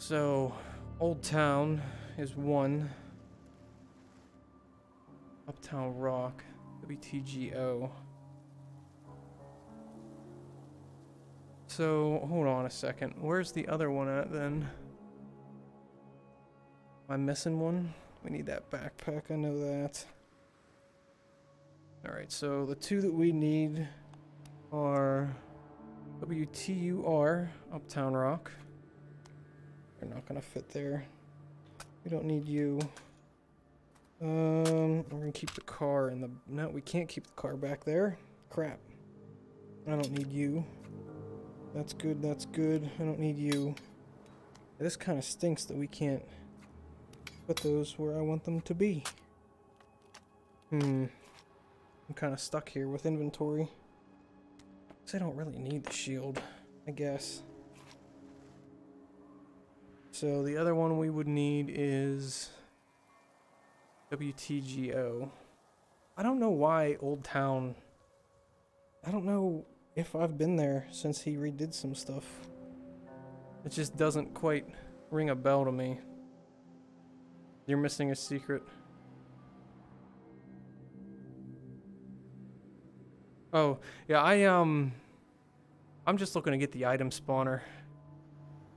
So, Old Town is one. Uptown Rock, WTGO. So, hold on a second. Where's the other one at then? Am I missing one? We need that backpack, I know that. Alright, so the two that we need are WTUR, Uptown Rock. They're not gonna fit there. We don't need you. We're gonna keep the car in the... No, we can't keep the car back there. Crap. I don't need you. That's good, that's good. I don't need you. This kind of stinks that we can't put those where I want them to be. I'm kind of stuck here with inventory. Because I don't really need the shield, I guess. So the other one we would need is... WTGO. I don't know why Old Town... I don't know if I've been there since he redid some stuff. It just doesn't quite ring a bell to me. You're missing a secret. Oh, yeah, I'm just looking to get the item spawner,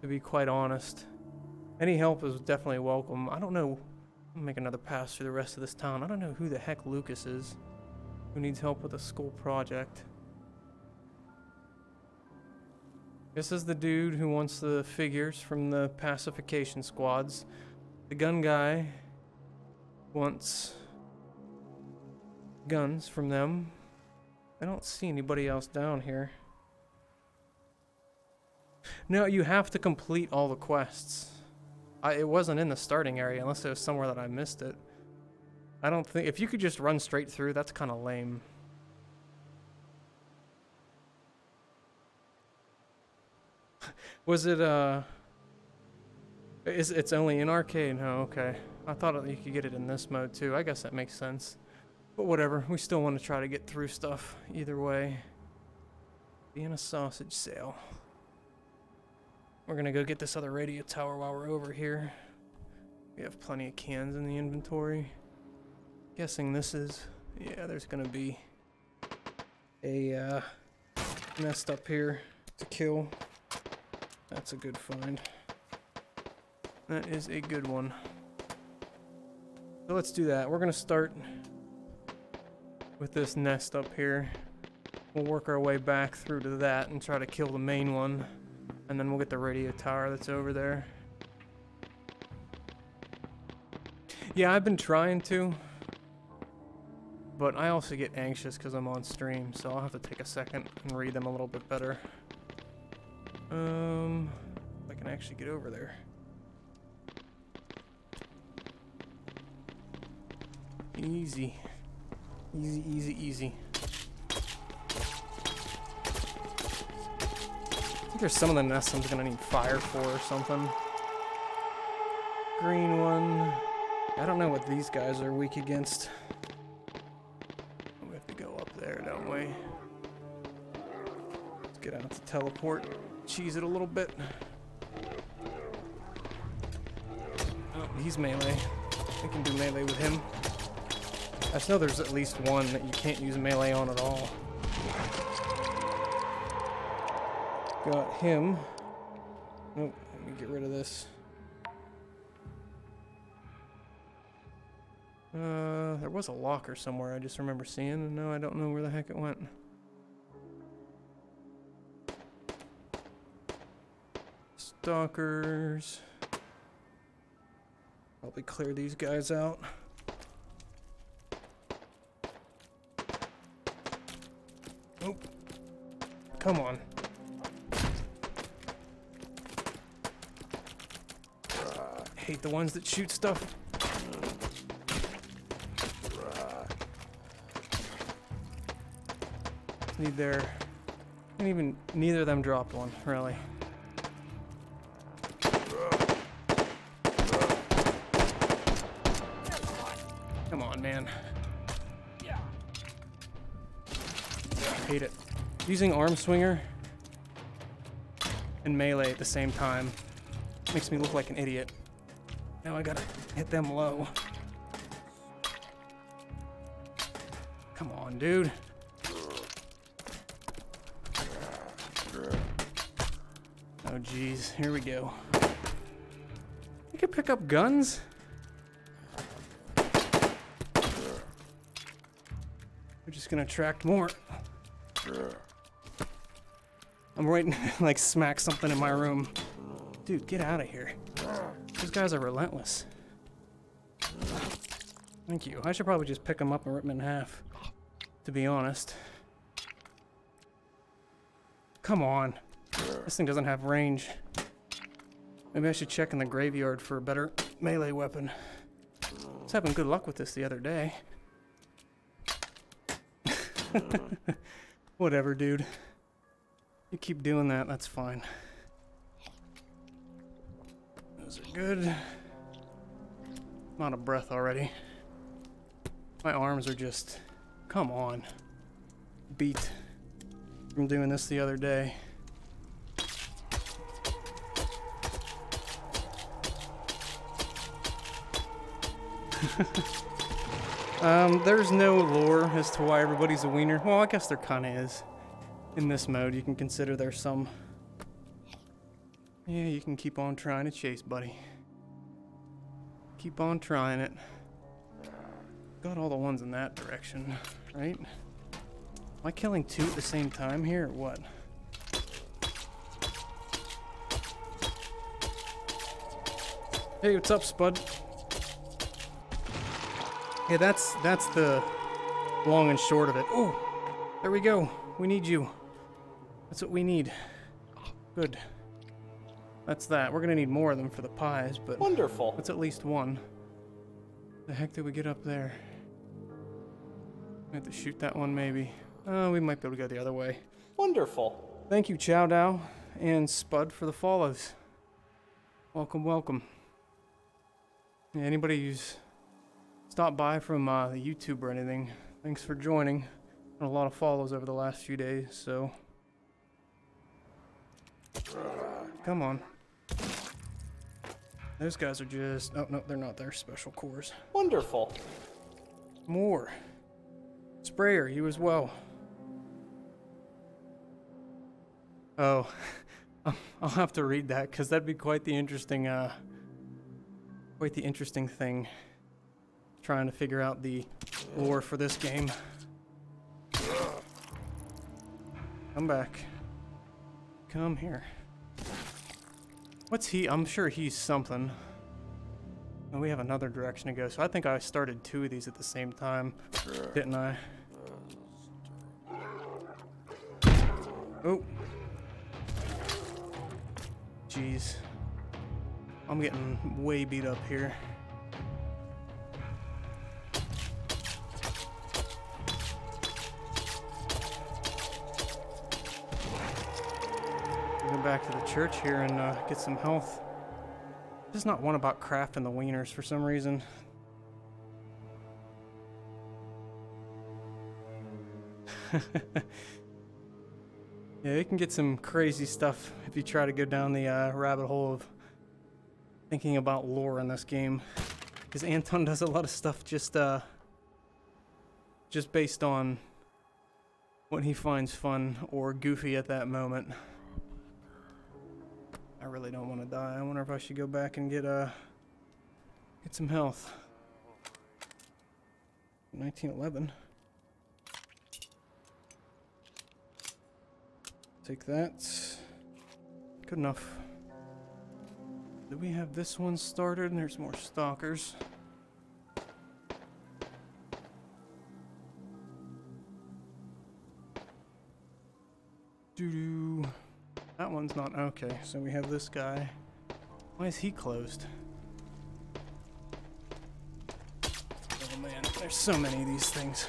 to be quite honest. Any help is definitely welcome. I don't know... I'll make another pass through the rest of this town. I don't know who the heck Lucas is, who needs help with a school project. This is the dude who wants the figures from the pacification squads. The gun guy wants guns from them. I don't see anybody else down here. No, you have to complete all the quests. It wasn't in the starting area, unless it was somewhere that I missed it. I don't think... If you could just run straight through, that's kind of lame. Was it, It's only in arcade? Oh, okay. I thought you could get it in this mode, too. I guess that makes sense. But whatever. We still want to try to get through stuff. Either way. Vienna sausage sale. We're gonna go get this other radio tower while we're over here. We have plenty of cans in the inventory. Guessing this is... Yeah, there's gonna be a nest up here to kill. That's a good find. That is a good one. So let's do that. We're gonna start with this nest up here. We'll work our way back through to that and try to kill the main one. And then we'll get the radio tower that's over there. Yeah, I've been trying to. But I also get anxious because I'm on stream. So I'll have to take a second and read them a little bit better. If I can actually get over there. Easy. Easy, easy, easy. There's some of the nests I'm gonna need fire for or something. Green one. I don't know what these guys are weak against. We have to go up there, don't we? Let's get out to teleport. Cheese it a little bit. Oh, he's melee. We can do melee with him. I just know there's at least one that you can't use melee on at all. Got him. Nope, let me get rid of this. There was a locker somewhere I just remember seeing, and now I don't know where the heck it went. Stalkers. Probably clear these guys out. Nope. Come on. The ones that shoot stuff. Need their... Even neither of them dropped one, really. Come on, man. I hate it. Using arm swinger and melee at the same time Makes me look like an idiot. Now I gotta hit them low. Come on, dude. Oh, geez. Here we go. You can pick up guns. We're just gonna attract more. I'm waiting to like smack something in my room. Dude, get out of here. These guys are relentless. Thank you. I should probably just pick them up and rip them in half, to be honest. Come on. This thing doesn't have range. Maybe I should check in the graveyard for a better melee weapon. I was having good luck with this the other day. Whatever, dude. You keep doing that, that's fine. Those are good. I'm out of breath already. My arms are just... Come on. Beat from doing this the other day. There's no lore as to why everybody's a wiener. Well, I guess there kind of is. In this mode, you can consider there's some... Yeah, you can keep on trying to chase, buddy. Keep on trying it. Got all the ones in that direction, right? Am I killing two at the same time here, or what? Hey, what's up, Spud? Yeah, that's the long and short of it. Oh, there we go. We need you. That's what we need. Good. That's that. We're gonna need more of them for the pies, but wonderful. That's at least one. The heck did we get up there? We have to shoot that one, maybe. We might be able to go the other way. Wonderful. Thank you, Chow Dow and Spud, for the follows. Welcome, welcome. Yeah, anybody who's stopped by from the YouTube or anything, thanks for joining. A lot of follows over the last few days, so. Come on. Those guys are just... Oh, no, they're not their special cores. Wonderful. More. Sprayer, you as well. Oh. I'll have to read that, because that'd be quite the interesting thing. Trying to figure out the lore for this game. Come back. Come here. What's he? I'm sure he's something. And we have another direction to go, so I think I started two of these at the same time, didn't I? Oh. Jeez. I'm getting way beat up here. Back to the church here and get some health. There's not one about crafting the wieners for some reason. Yeah, you can get some crazy stuff if you try to go down the rabbit hole of thinking about lore in this game, because Anton does a lot of stuff just based on what he finds fun or goofy at that moment. I really don't want to die. I wonder if I should go back and get some health. 1911. Take that. Good enough. Do we have this one started? And there's more stalkers. Doo-doo. That one's not okay, so we have this guy. Why is he closed? Oh man, there's so many of these things.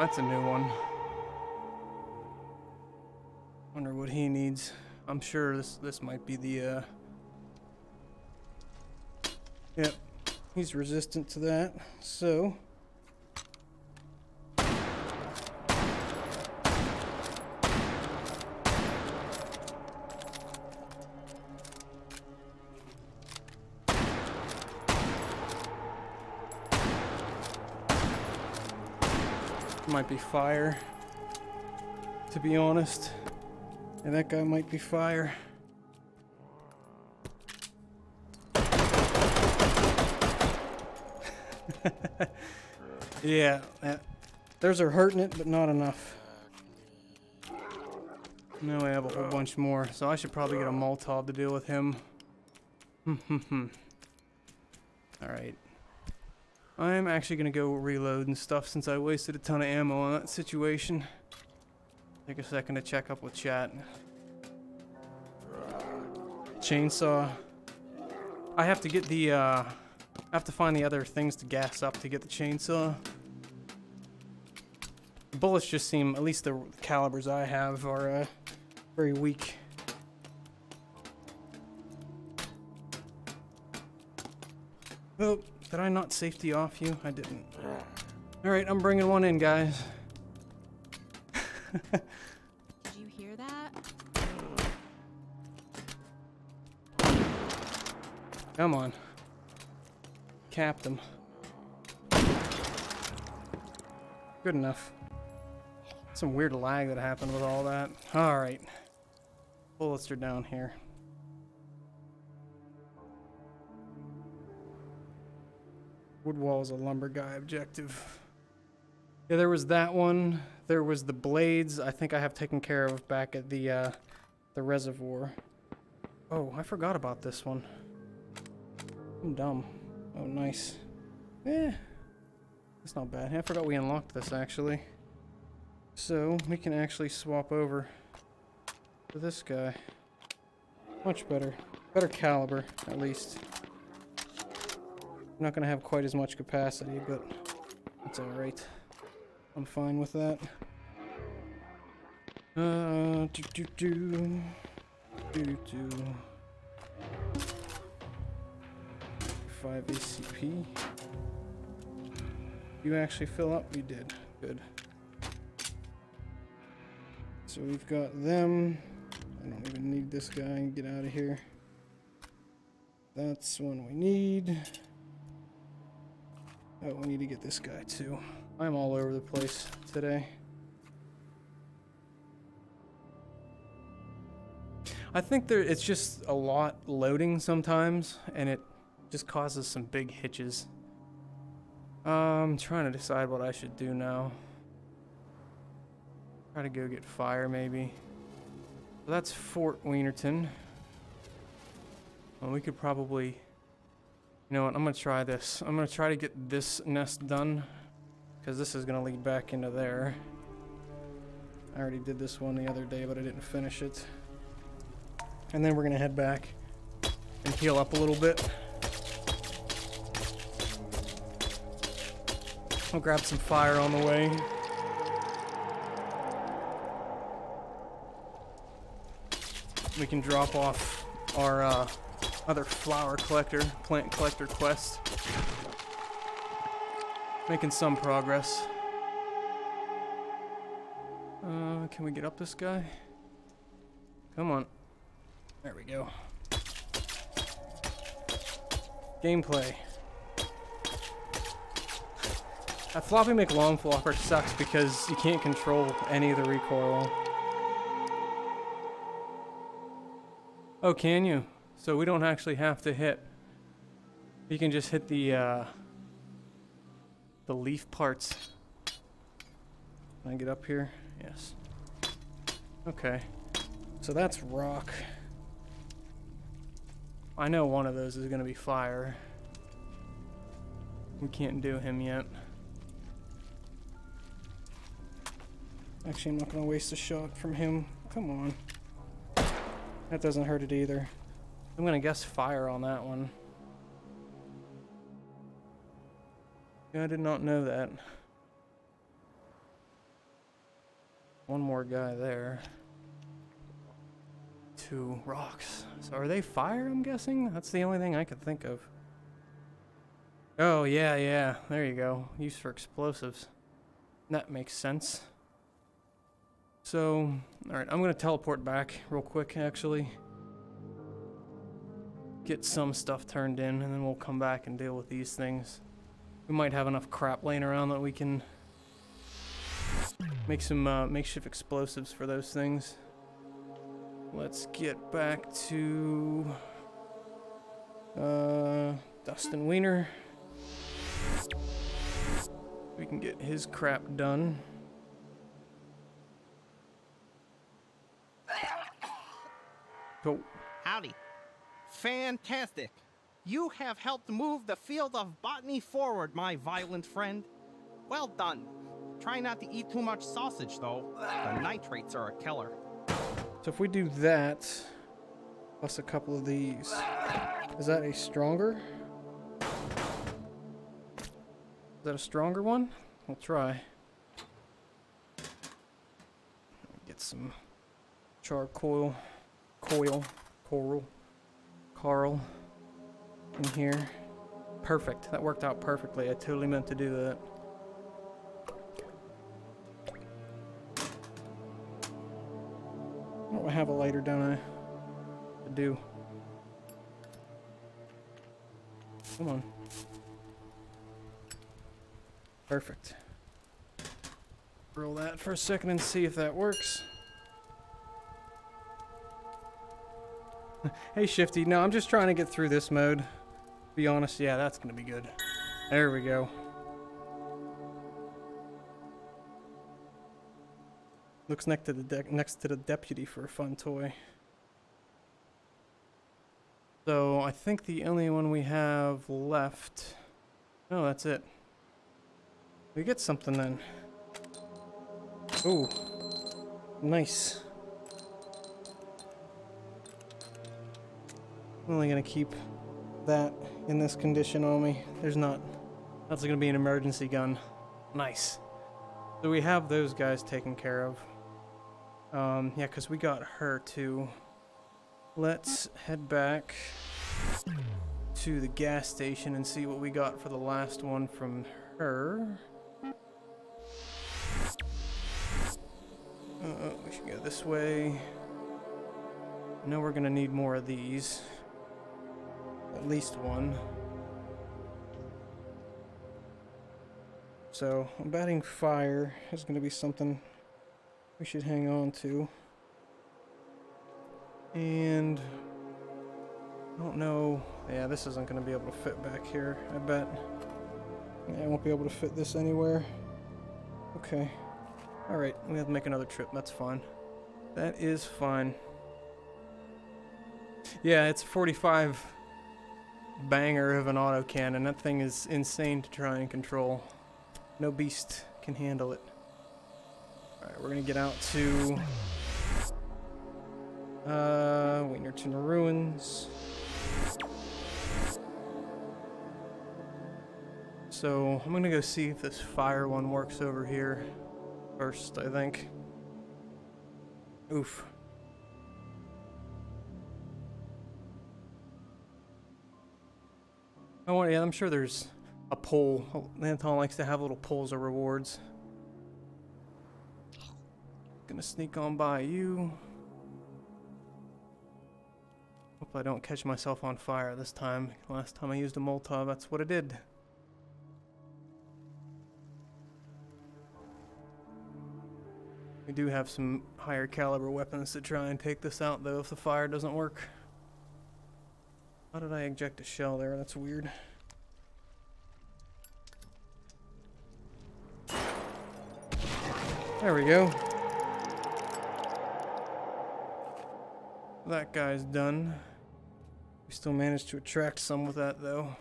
That's a new one. Wonder what he needs. I'm sure this might be the Yep. He's resistant to that, so might be fire, to be honest. And that guy might be fire. Yeah, those are hurting it, but not enough. No, I have a whole bunch more, so I should probably get a Molotov to deal with him. Alright. I'm actually going to go reload and stuff since I wasted a ton of ammo on that situation. Take a second to check up with chat. Chainsaw. I have to get the, I have to find the other things to gas up to get the chainsaw. Bullets just seem, at least the calibers I have, are very weak. Oh, did I not safety off you? I didn't. Alright, I'm bringing one in, guys. Did you hear that? Come on. Cap them. Good enough. Some weird lag that happened with all that. Alright. Bullets are down here. Wood wall is a lumber guy objective. Yeah, there was that one. There was the blades I think I have taken care of back at the reservoir. Oh, I forgot about this one. I'm dumb. Oh, nice. Eh. That's not bad. I forgot we unlocked this, actually. So, we can actually swap over to this guy. Much better. Better caliber, at least. I'm not going to have quite as much capacity, but that's alright. I'm fine with that. Do. 5 ACP. You actually fill up? You did. Good. So we've got them. I don't even need this guy. And get out of here. That's one we need. Oh, we need to get this guy too. I'm all over the place today. I think there it's just a lot loading sometimes, and it just causes some big hitches. I'm trying to decide what I should do now. Try to go get fire, maybe. So that's Fort Wienerton. Well, we could probably... You know what, I'm going to try this. I'm going to try to get this nest done, because this is going to lead back into there. I already did this one the other day, but I didn't finish it. And then we're going to head back and heal up a little bit. I'll grab some fire on the way. We can drop off our other flower collector, plant collector quest. Making some progress. Can we get up this guy? Come on. There we go. Gameplay. That floppy McLong flopper sucks because you can't control any of the recoil. Oh, can you? So we don't actually have to hit. You can just hit the leaf parts. Can I get up here? Yes. Okay. So that's rock. I know one of those is going to be fire. We can't do him yet. Actually, I'm not going to waste a shot from him. Come on. That doesn't hurt it either. I'm gonna guess fire on that one. Yeah, I did not know that. One more guy there. 2 rocks. So are they fire, I'm guessing? That's the only thing I could think of. Oh, yeah. There you go. Use for explosives. That makes sense. So, alright, I'm gonna teleport back real quick, actually. Get some stuff turned in, and then we'll come back and deal with these things. We might have enough crap laying around that we can Make some makeshift explosives for those things. Let's get back to Dustin Wiener. We can get his crap done. Go. Howdy. Fantastic. You have helped move the field of botany forward, my violent friend. Well done. Try not to eat too much sausage, though. The nitrates are a killer. So if we do that, plus a couple of these, is that a stronger? Is that a stronger one? We'll try. Get some charcoal, coral in here. Perfect. That worked out perfectly. I totally meant to do that. I don't have a lighter, don't I? I do. Come on. Perfect. Roll that for a second and see if that works. Hey, Shifty. No, I'm just trying to get through this mode. To be honest, yeah, that's going to be good. There we go. Looks next to the deputy for a fun toy. So I think the only one we have left. No, that's it. We get something then. Ooh, nice. I'm only gonna keep that in this condition on me. There's not. That's gonna be an emergency gun. Nice. So we have those guys taken care of. Yeah, because we got her too. Let's head back to the gas station and see what we got for the last one from her. We should go this way. I know we're gonna need more of these. At least one. So, abating fire is going to be something we should hang on to. And I don't know. Yeah, this isn't going to be able to fit back here, I bet. Yeah, I won't be able to fit this anywhere. Okay. Alright, we have to make another trip. That's fine. That is fine. Yeah, it's 45 banger of an autocannon. That thing is insane to try and control. No beast can handle it. Alright, we're gonna get out to Wienerton Ruins. So I'm gonna go see if this fire one works over here first, I think. Oof. Oh yeah, I'm sure there's a pole. Anton likes to have little poles of rewards. Gonna sneak on by you. Hope I don't catch myself on fire this time. Last time I used a Molotov, that's what it did. We do have some higher caliber weapons to try and take this out though if the fire doesn't work. How did I eject a shell there? That's weird. There we go. That guy's done. We still managed to attract some with that, though.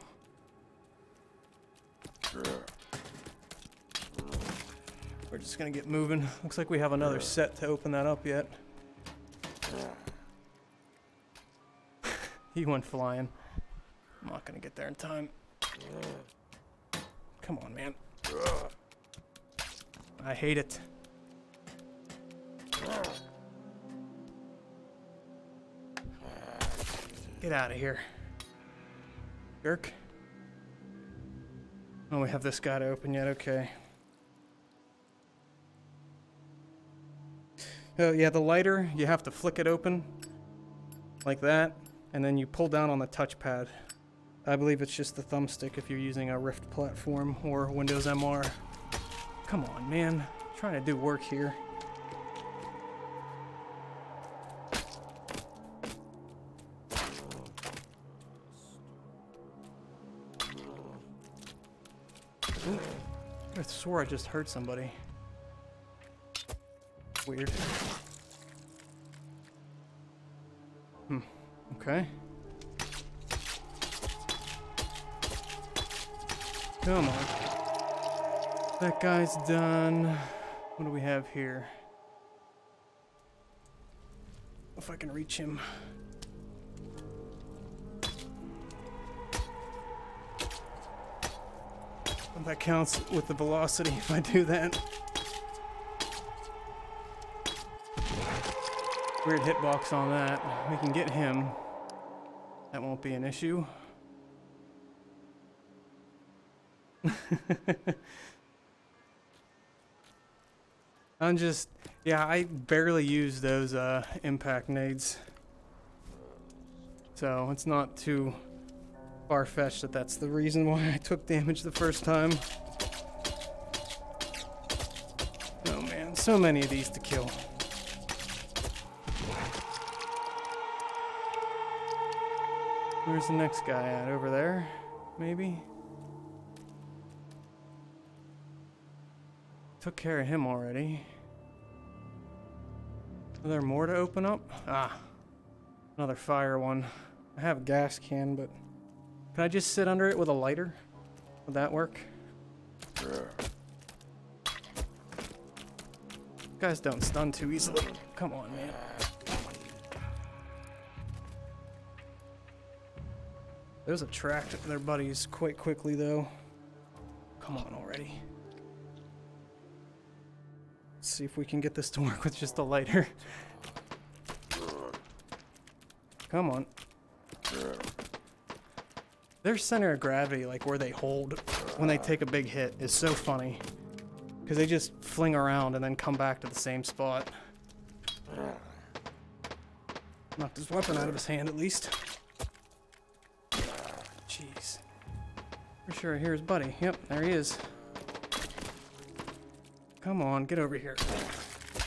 We're just gonna get moving. Looks like we have another set to open that up yet. He went flying. I'm not gonna get there in time. Come on, man. I hate it. Get out of here, jerk. Oh, we have this guy to open yet. Okay. Oh yeah, the lighter, you have to flick it open like that, and then you pull down on the touchpad. I believe it's just the thumbstick if you're using a Rift platform or Windows MR. Come on, man. Trying to do work here. Ooh, I swore I just heard somebody. Weird. Hmm. Okay. Come on. That guy's done. What do we have here? If I can reach him. That counts with the velocity if I do that. Weird hitbox on that. We can get him. That won't be an issue. I'm just, yeah, I barely use those impact nades. So it's not too far-fetched that that's the reason why I took damage the first time. Oh man, so many of these to kill. Where's the next guy at? Over there? Maybe? Took care of him already. Are there more to open up? Ah, another fire one. I have a gas can, but can I just sit under it with a lighter? Would that work? Sure. Guys don't stun too easily. Come on, man. Those attract their buddies quite quickly, though. Come on already. Let's see if we can get this to work with just a lighter. Come on. Their center of gravity, like where they hold when they take a big hit, is so funny. Because they just fling around and then come back to the same spot. Knocked his weapon out of his hand, at least. Jeez. For sure I hear his buddy. Yep, there he is. Come on, get over here.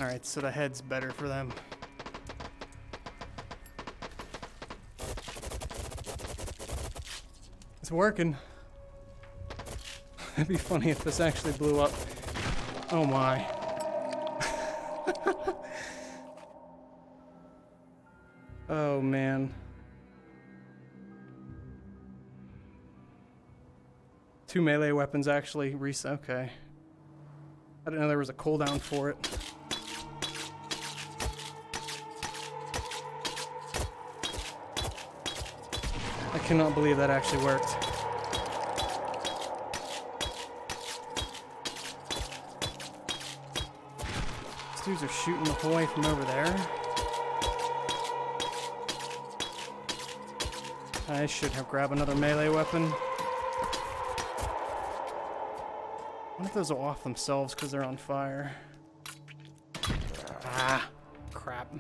Alright, so the head's better for them. It's working. It'd be funny if this actually blew up. Oh my. Oh man. 2 melee weapons actually. Okay. I didn't know there was a cooldown for it. I cannot believe that actually worked. These dudes are shooting the whole way from over there. I should have grabbed another melee weapon. I wonder if those will off themselves because they're on fire. Ah, crap.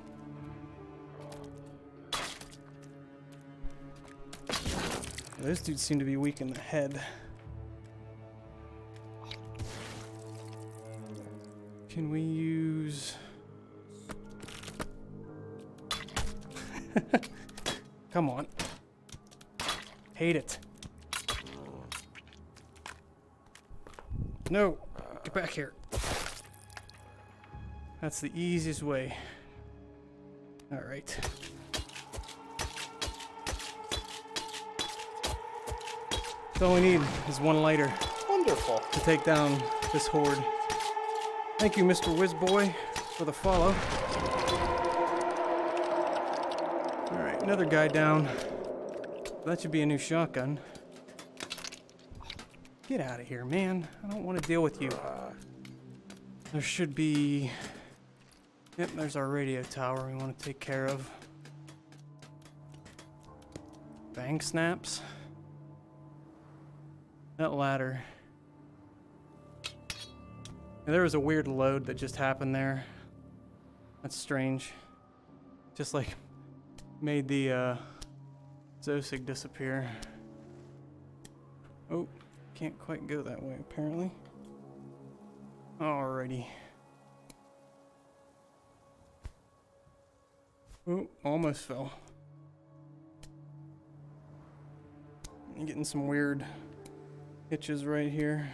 Those dudes seem to be weak in the head. Can we use... Come on. Hate it. No! Get back here. That's the easiest way. Alright. All we need is one lighter. Wonderful. To take down this horde. Thank you, Mr. Whizboy, for the follow. Alright, another guy down. That should be a new shotgun. Get out of here, man. I don't want to deal with you. There should be... Yep, there's our radio tower we want to take care of. Bang snaps. That ladder. And there was a weird load that just happened there. That's strange. Just like made the Zosig disappear. Oh, can't quite go that way apparently. Alrighty. Ooh, almost fell. I'm getting some weird hitches right here.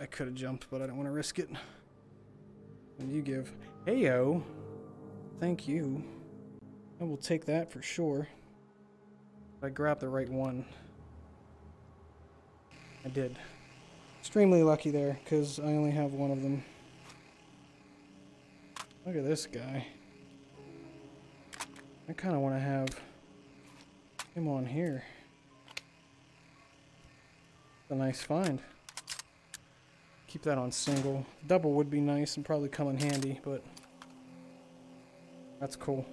I could have jumped, but I don't want to risk it. And you give. Heyo. Thank you. I will take that for sure. If I grabbed the right one. I did. Extremely lucky there, because I only have one of them. Look at this guy. I kind of want to have him on here. A nice find. Keep that on single. Double would be nice and probably come in handy, but that's cool.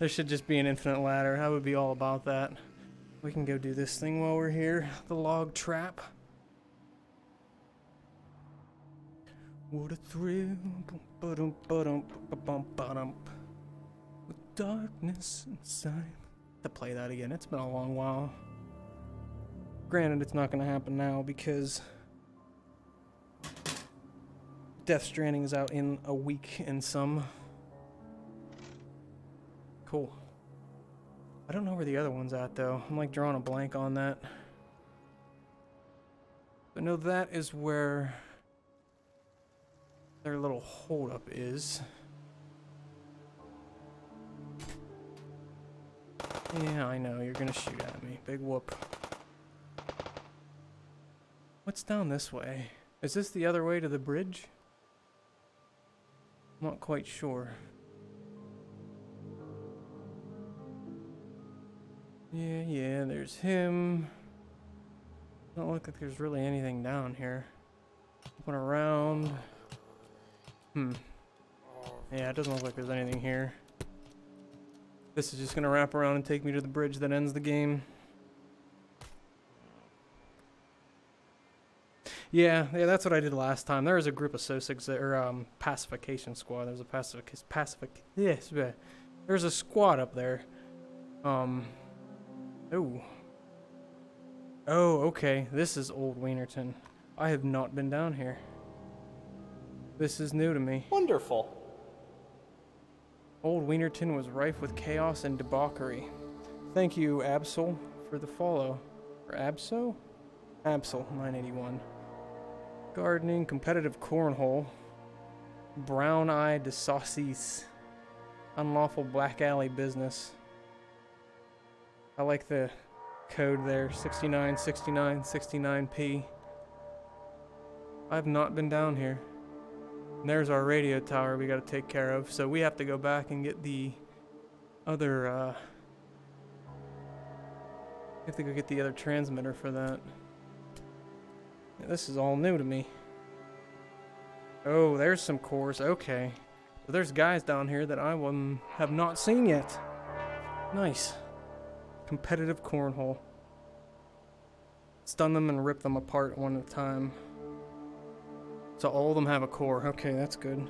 There should just be an infinite ladder. I would be all about that. We can go do this thing while we're here. The log trap. What a thrill. With darkness inside. To play that again. It's been a long while. Granted, it's not going to happen now because Death Stranding is out in a week and some. Cool. I don't know where the other one's at, though. I'm, like, drawing a blank on that. But no, that is where their little holdup is. Yeah, I know. You're going to shoot at me. Big whoop. What's down this way? Is this the other way to the bridge? I'm not quite sure. Yeah, there's him. Doesn't look like there's really anything down here. Went around. Yeah, it doesn't look like there's anything here. This is just gonna wrap around and take me to the bridge that ends the game. Yeah, that's what I did last time. There was a group of Sosigs, or pacification squad. There's a there's a squad up there. Oh, okay. This is Old Wienerton. I have not been down here. This is new to me. Wonderful. Old Wienerton was rife with chaos and debauchery. Thank you, Absol, for the follow. Or Abso? Absol, 981. Gardening, competitive cornhole, brown-eyed de saucisse, unlawful black alley business. I like the code there, 696969P. I've not been down here. And there's our radio tower we got to take care of, so we have to go back and get the other. We have to go get the other transmitter for that. Yeah, this is all new to me. Oh, there's some cores. Okay. So there's guys down here that I have not seen yet. Nice. Competitive cornhole. Stun them and rip them apart one at a time. So all of them have a core. Okay, that's good.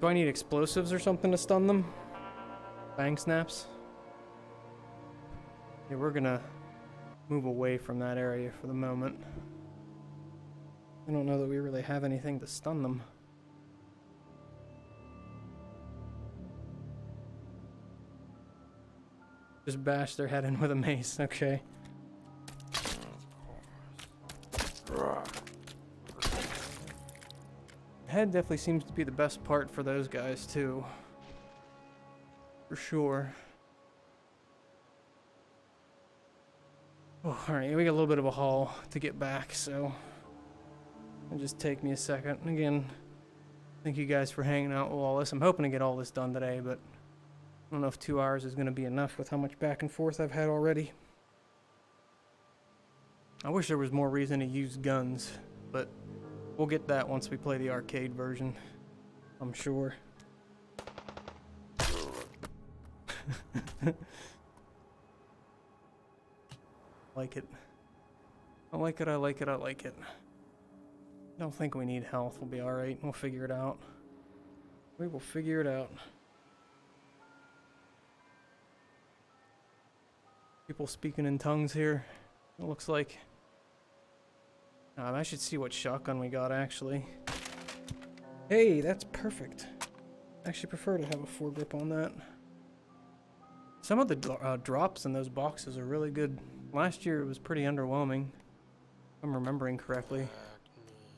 Do I need explosives or something to stun them? Bang snaps? Yeah, we're gonna move away from that area for the moment. I don't know that we really have anything to stun them. Just bash their head in with a mace, okay. Head definitely seems to be the best part for those guys too. For sure. Oh, alright, we got a little bit of a haul to get back, so it'll just take me a second. And again, thank you guys for hanging out with all this. I'm hoping to get all this done today, but I don't know if 2 hours is going to be enough with how much back and forth I've had already. I wish there was more reason to use guns, but we'll get that once we play the arcade version, I'm sure. Like it. I like it, I like it, I like it. I don't think we need health. We'll be alright. We'll figure it out. We will figure it out. People speaking in tongues here, it looks like. I should see what shotgun we got, actually. Hey, that's perfect. I actually prefer to have a foregrip on that. Some of the drops in those boxes are really good. Last year it was pretty underwhelming, if I'm remembering correctly.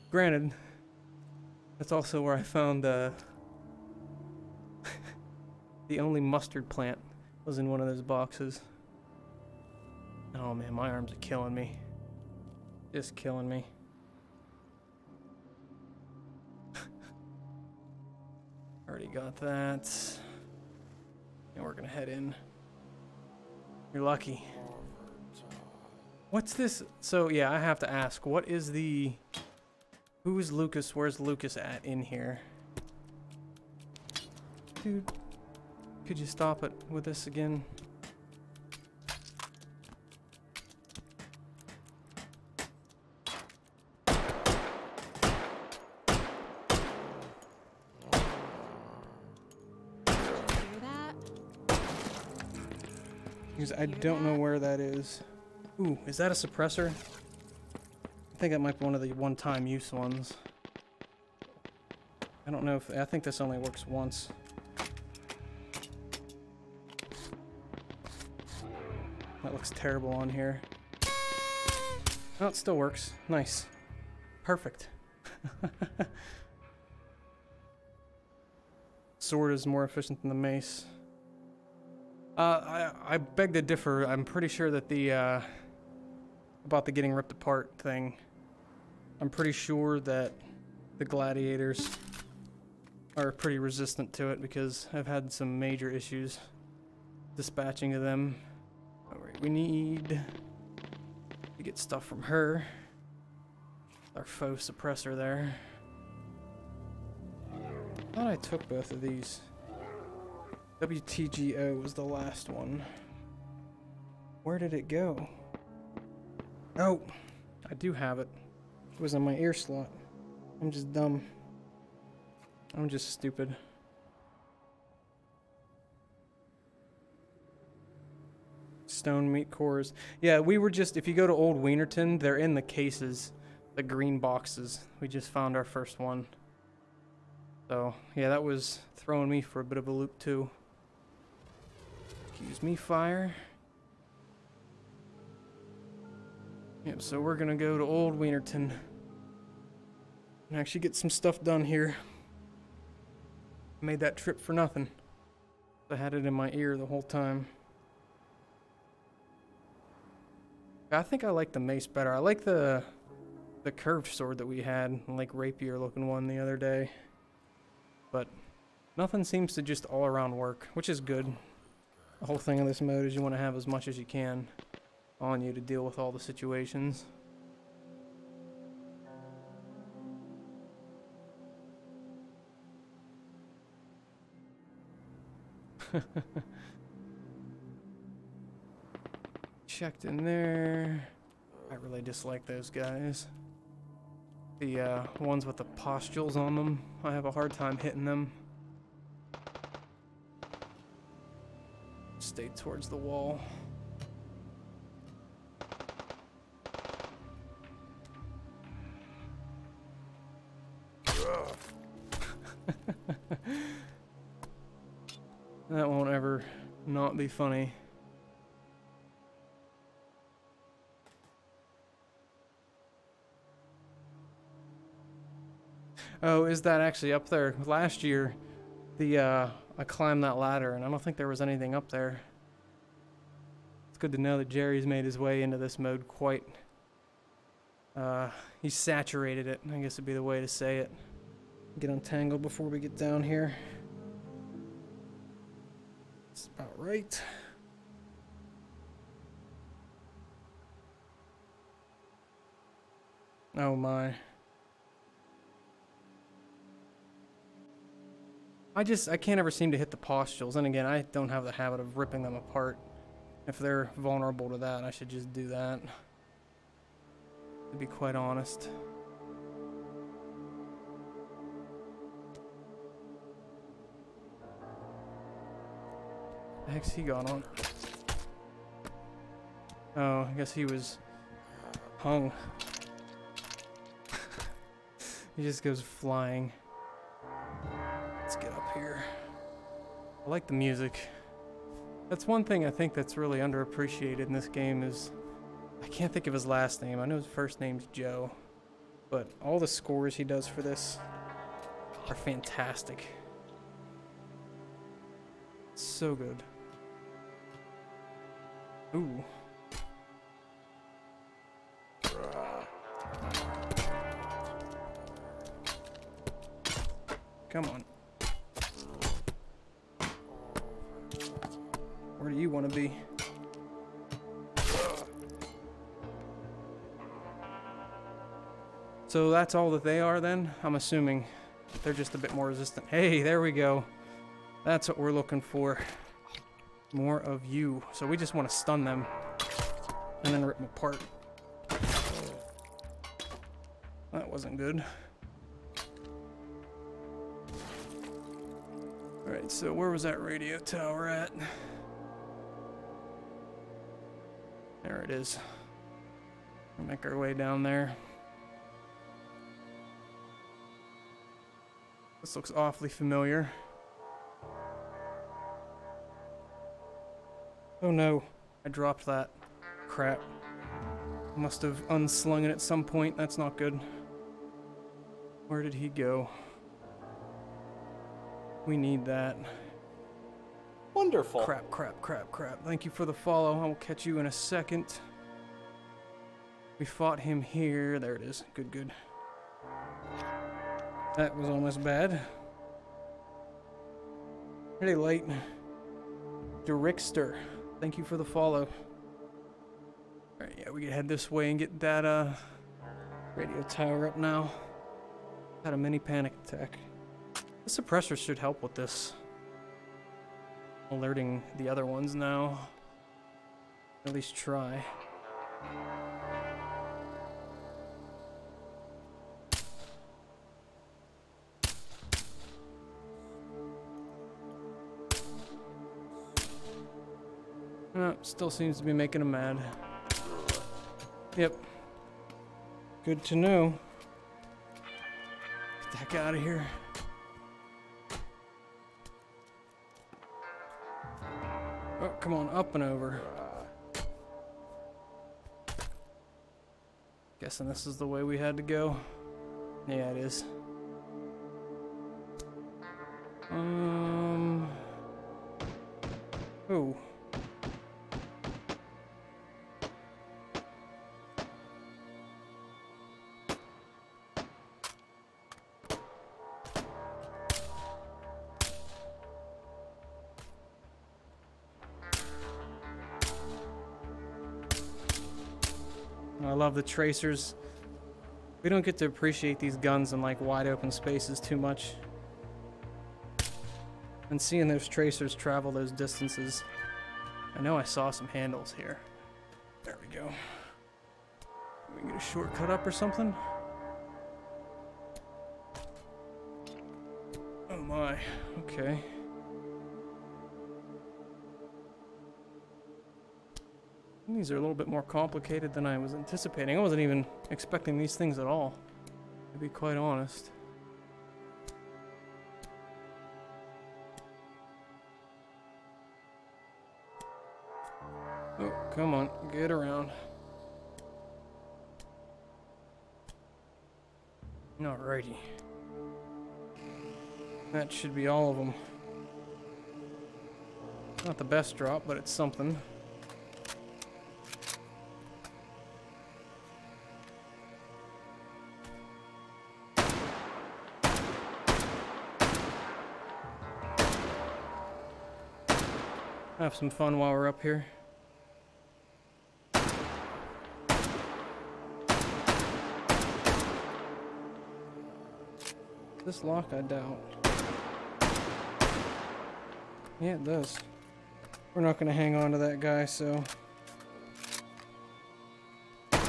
Granted, that's also where I found the only mustard plant was in one of those boxes. Oh man, my arms are killing me. Just killing me. Already got that. And we're gonna head in. You're lucky. What's this? So yeah, I have to ask, what is the... Who is Lucas? Where's Lucas at in here? Dude, could you stop it with this again? I don't know where that is. Ooh, is that a suppressor? I think that might be one of the one-time use ones. I don't know if... I think this only works once. That looks terrible on here. Oh, it still works. Nice. Perfect. Sword is more efficient than the mace. I beg to differ. I'm pretty sure that the, about the getting ripped apart thing, I'm pretty sure that the gladiators are pretty resistant to it because I've had some major issues dispatching of them. Alright, we need to get stuff from her. Our faux suppressor there. I thought I took both of these. WTGO was the last one. Where did it go? Oh, I do have it. It was in my ear slot. I'm just dumb. I'm just stupid. Stone meat cores. Yeah, we were just, if you go to Old Wienerton, they're in the cases, the green boxes. We just found our first one. So, yeah, that was throwing me for a bit of a loop too. Excuse me, fire. Yep, so we're gonna go to Old Wienerton and actually get some stuff done here. Made that trip for nothing. I had it in my ear the whole time. I think I like the mace better. I like the curved sword that we had, like rapier looking one the other day. But nothing seems to just all around work, which is good. The whole thing in this mode is you want to have as much as you can on you to deal with all the situations. Checked in there. I really dislike those guys. The ones with the pustules on them, I have a hard time hitting them. Stay towards the wall. That won't ever not be funny. Oh, is that actually up there? Last year, the I climbed that ladder, and I don't think there was anything up there. It's good to know that Jerry's made his way into this mode quite... he saturated it, I guess would be the way to say it. Get untangled before we get down here. That's about right. Oh my. I can't ever seem to hit the pustules, and again, I don't have the habit of ripping them apart. If they're vulnerable to that, I should just do that, to be quite honest. What the heck's he got on? Oh, I guess he was hung. He just goes flying. Let's get up here. I like the music. That's one thing I think that's really underappreciated in this game is, I can't think of his last name. I know his first name's Joe, but all the scores he does for this are fantastic. It's so good. Ooh. Come on. Where do you want to be? So that's all that they are then? I'm assuming they're just a bit more resistant. Hey, there we go. That's what we're looking for. More of you. So we just want to stun them and then rip them apart. That wasn't good. Alright, so where was that radio tower at? There it is. We'll make our way down there. This looks awfully familiar. Oh no, I dropped that. Crap. Must have unslung it at some point. That's not good. Where did he go? We need that. Wonderful. Crap, crap, crap, crap. Thank you for the follow. I will catch you in a second. We fought him here. There it is. Good, good. That was almost bad. Pretty late. Dirixter. Thank you for the follow. Alright, yeah, we can head this way and get that radio tower up now. Had a mini panic attack. The suppressors should help with this. Alerting the other ones now. At least try. No, still seems to be making him mad. Yep. Good to know. Get the heck out of here. Oh, come on, up and over. Guessing this is the way we had to go. Yeah, it is. Oh. The tracers. We don't get to appreciate these guns in like wide open spaces too much. And seeing those tracers travel those distances. I know I saw some handles here. There we go. We can get a shortcut up or something. Oh my. Okay. These are a little bit more complicated than I was anticipating. I wasn't even expecting these things at all, to be quite honest. Oh, come on, get around. Alrighty. That should be all of them. Not the best drop, but it's something. Have some fun while we're up here. This lock, I doubt. Yeah, it does. We're not going to hang on to that guy, so. I'm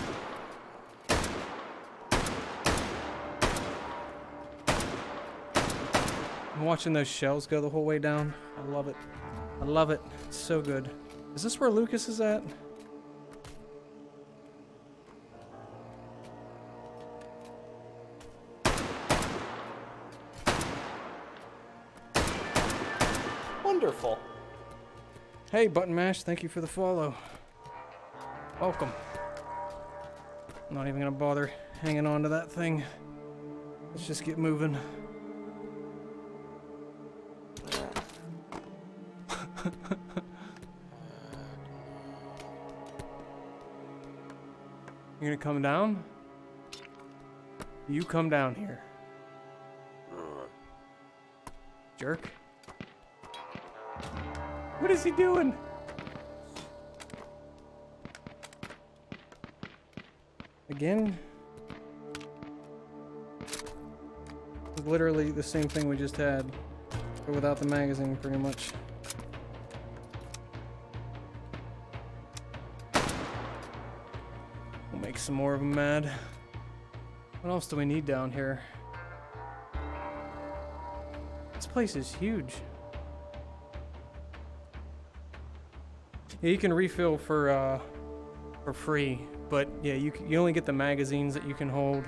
watching those shells go the whole way down. I love it. I love it. It's so good. Is this where Lucas is at? Hey, Button Mash, thank you for the follow. Welcome. I'm not even gonna bother hanging on to that thing. Let's just get moving. You're gonna come down? You come down here. Jerk. What is he doing? Again? It's literally the same thing we just had, but without the magazine, pretty much. We'll make some more of them mad. What else do we need down here? This place is huge. Yeah, you can refill for free, but yeah, you only get the magazines that you can hold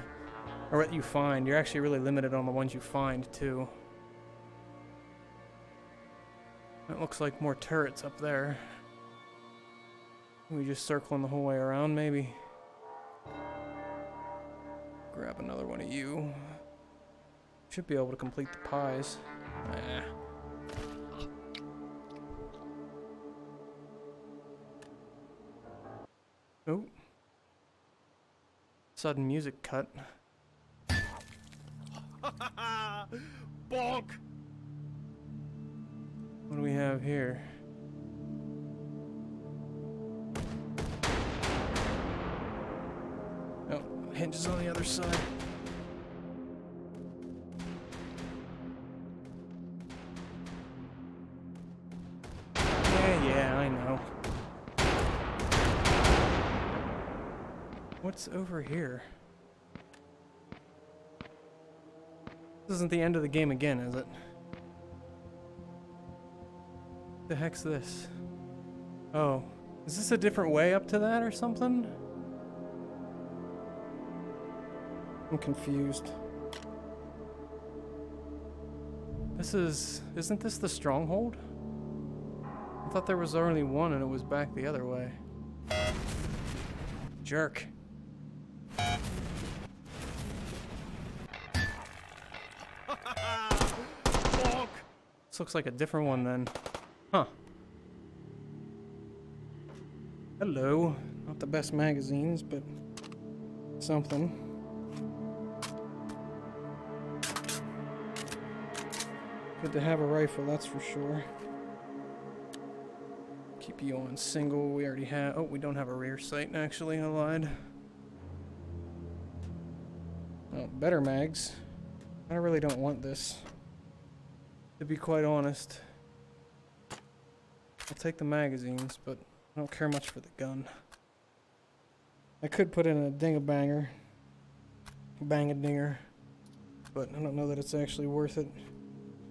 or that you find. You're actually really limited on the ones you find too. That looks like more turrets up there. We just circling the whole way around, maybe. Grab another one of you. Should be able to complete the pies. Nah. Oh. Sudden music cut. Bonk! What do we have here? Oh, hinges on the other side. Yeah, I know. What's over here? This isn't the end of the game again, is it? The heck's this? Oh, is this a different way up to that or something? I'm confused. Isn't this the stronghold? I thought there was only one and it was back the other way. Jerk. This looks like a different one then. Huh. Hello. Not the best magazines, but something. Good to have a rifle, that's for sure. Keep you on single. We already have. Oh, we don't have a rear sight, actually. I lied. Oh, better mags. I really don't want this, to be quite honest. I'll take the magazines, but I don't care much for the gun. I could put in a ding-a-banger. Bang-a-dinger. But I don't know that it's actually worth it.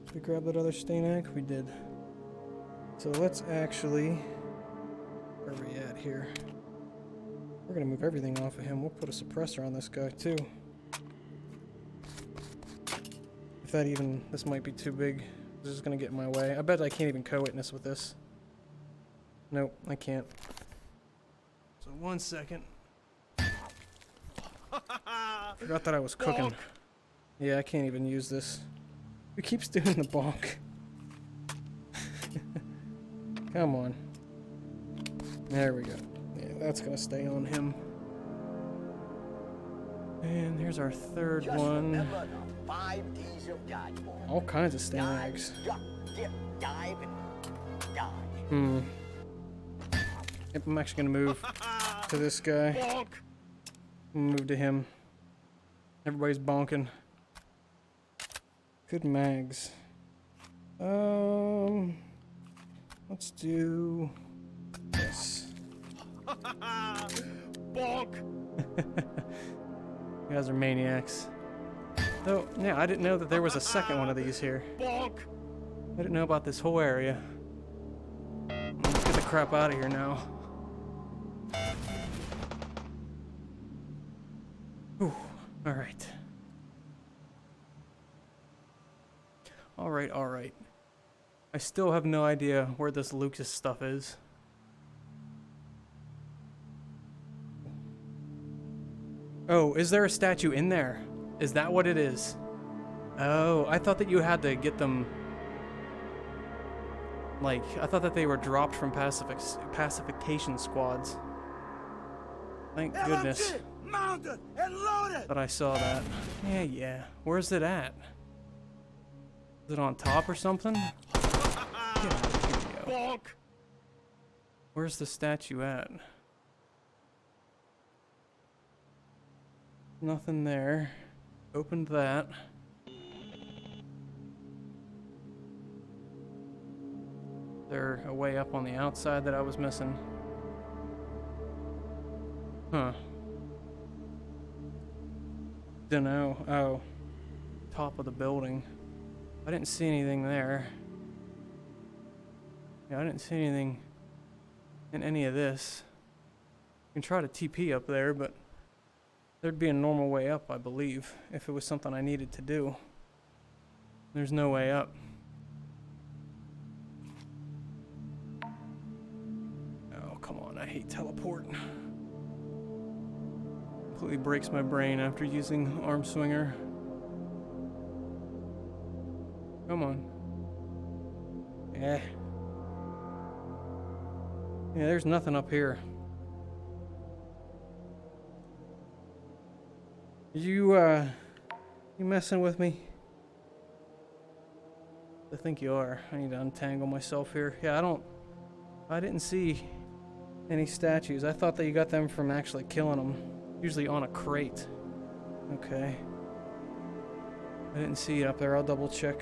Did we grab that other Stainak? We did. So let's actually... Where are we at here? We're gonna move everything off of him. We'll put a suppressor on this guy, too. If that even... This might be too big. This is gonna get in my way. I bet I can't even co-witness with this. Nope, I can't. So, 1 second. Forgot that I was cooking. Bonk. Yeah, I can't even use this. Who keeps doing the bonk? Come on. There we go. Yeah, that's gonna stay on him. And here's our third one. All kinds of Stainags. Hmm. Yep, I'm actually gonna move to this guy. Move to him. Everybody's bonking. Good mags. Let's do this. Bonk! You guys are maniacs. Oh, yeah, I didn't know that there was a second one of these here. Bonk! I didn't know about this whole area. Let's get the crap out of here now. Ooh, alright. Alright. I still have no idea where this Lucas stuff is. Oh, is there a statue in there? Is that what it is? Oh, I thought that you had to get them... Like, I thought that they were dropped from pacification squads. Thank goodness that I saw that. Yeah, yeah. Where's it at? Is it on top or something? Yeah, where's the statue at? Nothing there. Opened that. Is there a way up on the outside that I was missing? Huh. Dunno. Oh. Top of the building. I didn't see anything there. Yeah, I didn't see anything in any of this. You can try to TP up there, but there'd be a normal way up, I believe, if it was something I needed to do. There's no way up. Oh, come on, I hate teleport. Completely breaks my brain after using arm swinger. Come on. Yeah. Yeah, there's nothing up here. You messing with me? I think you are. I need to untangle myself here. Yeah, I didn't see any statues. I thought that you got them from actually killing them. Usually on a crate. Okay. I didn't see it up there. I'll double check.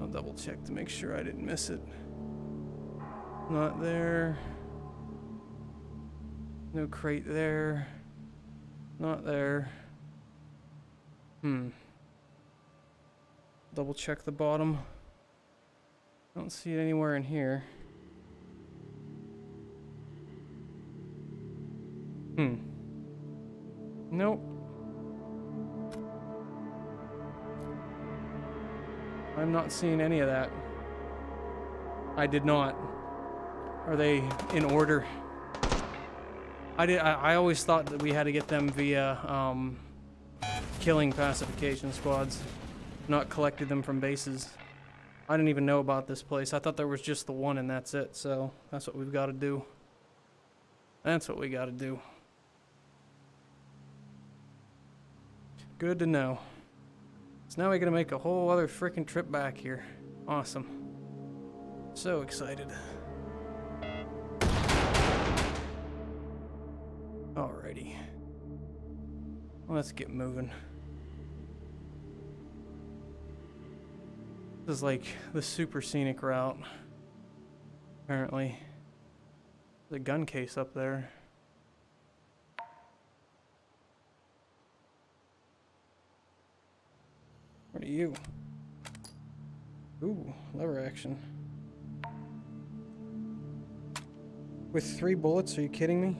I'll double check to make sure I didn't miss it. Not there. No crate there. Not there. Hmm. Double check the bottom. I don't see it anywhere in here. Hmm. Nope. I'm not seeing any of that. I did not. Are they in order? I always thought that we had to get them via killing pacification squads, not collected them from bases. I didn't even know about this place. I thought there was just the one and that's it, so that's what we've got to do. That's what we got to do. Good to know. So now we're going to make a whole other freaking trip back here. Awesome. So excited. Alrighty. Let's get moving. This is like the super scenic route, apparently. There's a gun case up there. What are you? Ooh, lever action. With 3 bullets, are you kidding me?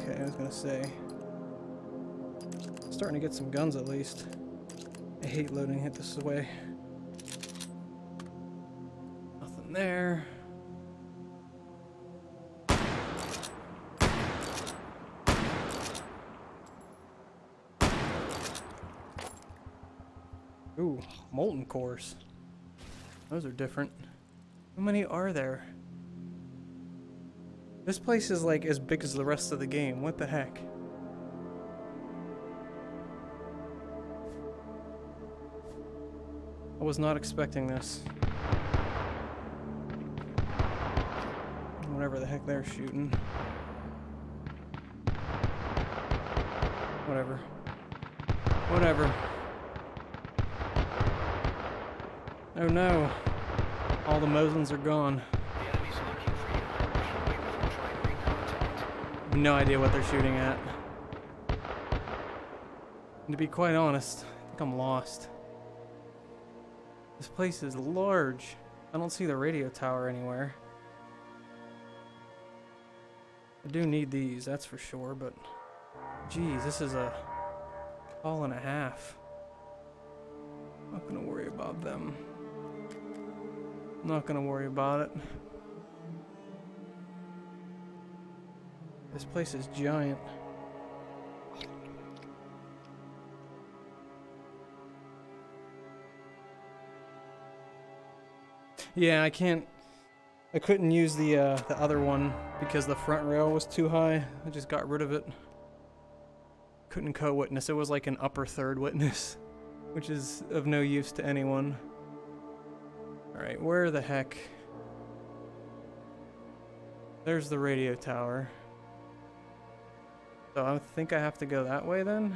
Okay, I was gonna say. I'm starting to get some guns at least. I hate loading it this way. Nothing there. Ooh, molten cores. Those are different. How many are there? This place is like as big as the rest of the game. What the heck? I was not expecting this. Whatever the heck they're shooting. Whatever. Whatever. Oh no. All the Mosins are gone. No idea what they're shooting at. And to be quite honest, I think I'm lost. This place is large. I don't see the radio tower anywhere. I do need these, that's for sure, but geez, this is a hall and a half. Not gonna worry about them. Not gonna worry about it. This place is giant. Yeah, I can't... I couldn't use the other one because the front rail was too high. I just got rid of it. Couldn't co-witness. It was like an upper third witness, which is of no use to anyone. Alright, where the heck... There's the radio tower. So I think I have to go that way then?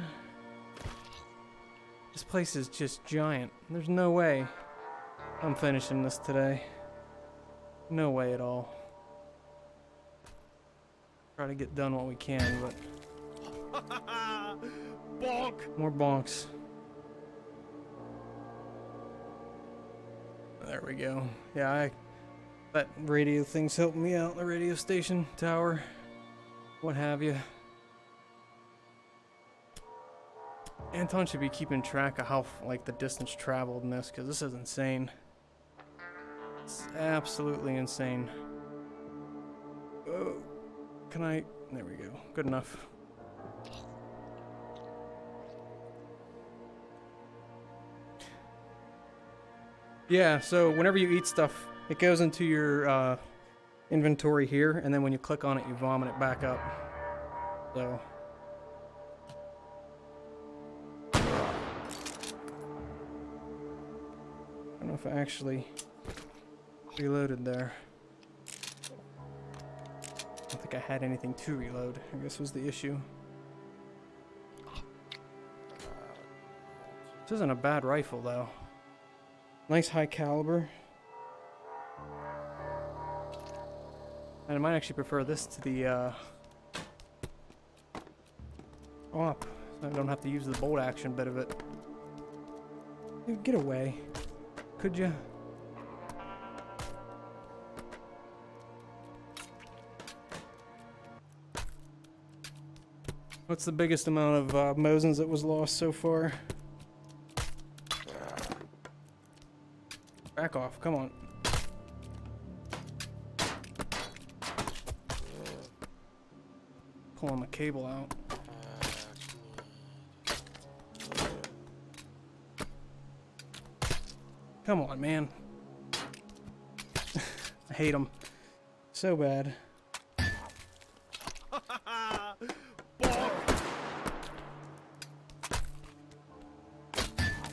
This place is just giant. There's no way I'm finishing this today. No way at all. Try to get done what we can, but... Bonk. More bonks. There we go. Yeah, that radio thing's helping me out. The radio station, tower, what have you. Anton should be keeping track of how, like, the distance traveled in this, because this is insane. It's absolutely insane. Oh, can I? There we go. Good enough. Yeah, so whenever you eat stuff, it goes into your inventory here, and then when you click on it, you vomit it back up. So... I don't know if I actually reloaded there. I don't think I had anything to reload, I guess was the issue. This isn't a bad rifle though. Nice high caliber. And I might actually prefer this to the op, so I don't have to use the bolt action bit of it. Dude, get away. Could you? What's the biggest amount of Mosins that was lost so far? Back off, come on. Pulling the cable out. Come on, man. I hate them. So bad.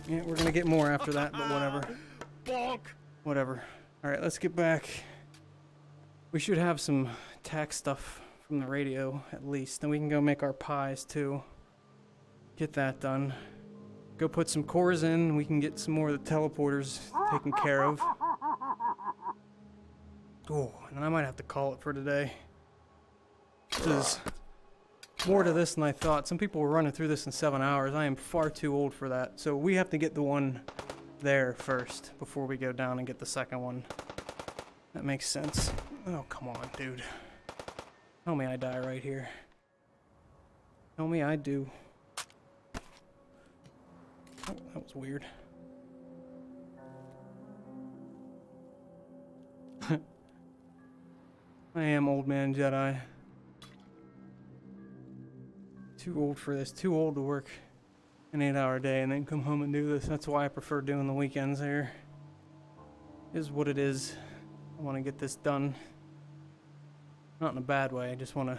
Yeah, we're gonna get more after that, but whatever. Bonk. Whatever. Alright, let's get back. We should have some tack stuff from the radio, at least. Then we can go make our pies, too. Get that done. Go put some cores in, we can get some more of the teleporters taken care of. Oh, and I might have to call it for today. There's more to this than I thought. Some people were running through this in 7 hours. I am far too old for that. So we have to get the one there first before we go down and get the second one. That makes sense. Oh, come on, dude. Tell me I die right here. Tell me I do. Oh, that was weird. I am old man Jedi. Too old for this. Too old to work an 8-hour day and then come home and do this. That's why I prefer doing the weekends here. Is what it is. I want to get this done. Not in a bad way. I just want to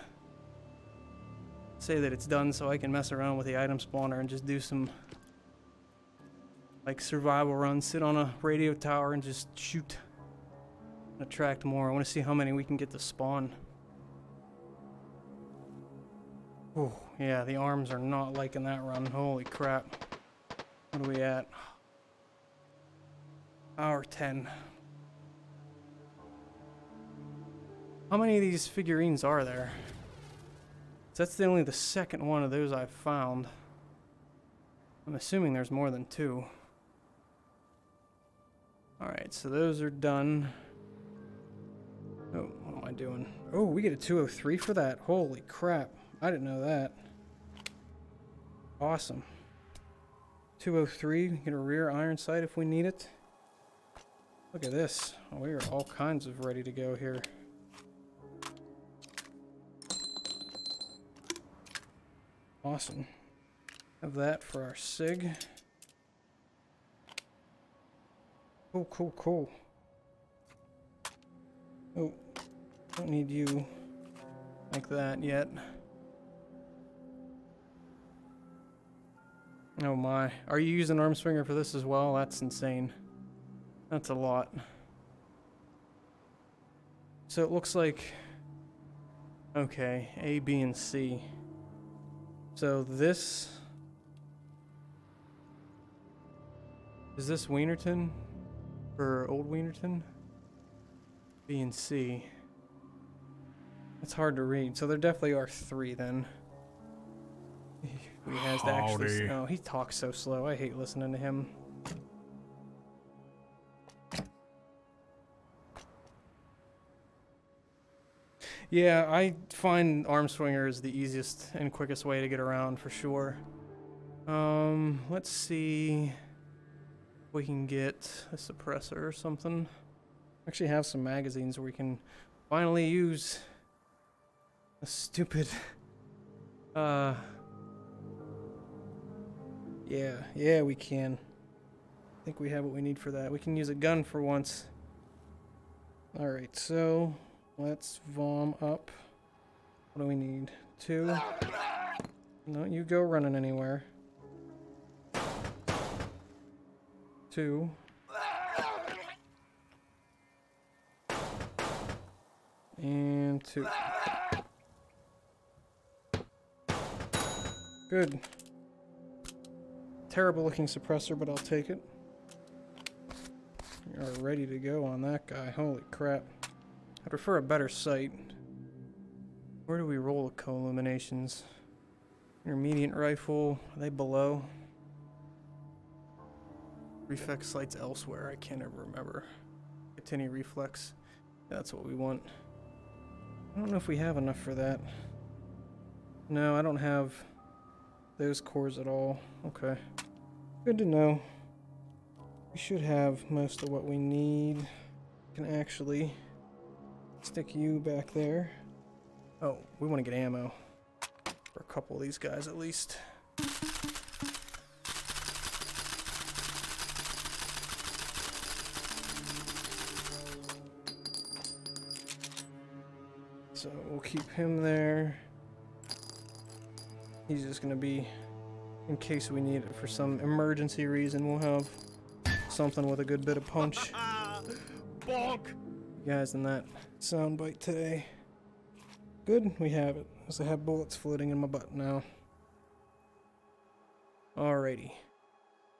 say that it's done so I can mess around with the item spawner and just do some... like survival runs, sit on a radio tower and just shoot. Attract more. I want to see how many we can get to spawn. Oh, yeah, the arms are not liking that run. Holy crap. What are we at? Hour 10. How many of these figurines are there? That's only the second one of those I've found. I'm assuming there's more than two. Alright, so those are done. Oh, what am I doing? Oh, we get a 203 for that. Holy crap. I didn't know that. Awesome. 203, get a rear iron sight if we need it. Look at this. We are all kinds of ready to go here. Awesome. Have that for our SIG. Cool, cool, cool. Oh, don't need you like that yet. Oh my. Are you using arm swinger for this as well? That's insane. That's a lot. So it looks like... okay, A, B, and C. So this... is this Wienerton? Or Old Wienerton? B and C. It's hard to read. So there definitely are three then. He has to actually... oh, he talks so slow. I hate listening to him. Yeah, I find arm swinger is the easiest and quickest way to get around for sure. Let's see if we can get a suppressor or something. Actually have some magazines where we can finally use a stupid yeah, we can. I think we have what we need for that. We can use a gun for once. Alright, so let's vom up. What do we need? Two. No, you go running anywhere. Two. And two. Good. Terrible looking suppressor, but I'll take it. We are ready to go on that guy. Holy crap. I prefer a better sight. Where do we roll the co-illuminations? Intermediate rifle. Are they below? Reflex sights elsewhere. I can't ever remember. Continue reflex. That's what we want. I don't know if we have enough for that. No, I don't have those cores at all. Okay. Good to know. We should have most of what we need. We can actually stick you back there. Oh, we want to get ammo for a couple of these guys at least. So we'll keep him there. He's just gonna be, in case we need it for some emergency reason, we'll have something with a good bit of punch. Bonk! You guys in that soundbite today. Good, we have it. I have bullets floating in my butt now. Alrighty.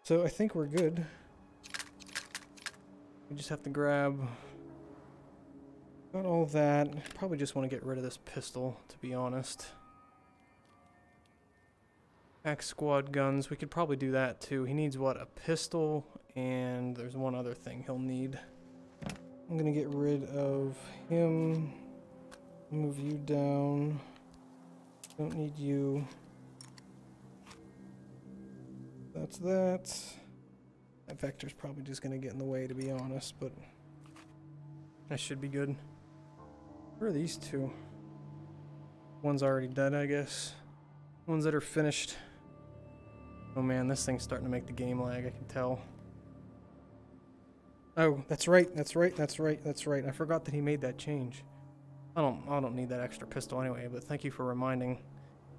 So I think we're good. We just have to grab... got all that. Probably just want to get rid of this pistol, to be honest. Pack squad guns, we could probably do that too. He needs what, a pistol, and there's one other thing he'll need. I'm gonna get rid of him, move you down, don't need you. That's that. That vector's probably just gonna get in the way, to be honest, but that should be good. Where are these two? One's already dead, I guess. Ones that are finished. Oh man, this thing's starting to make the game lag, I can tell. Oh, that's right. I forgot that he made that change. I don't need that extra pistol anyway, but thank you for reminding.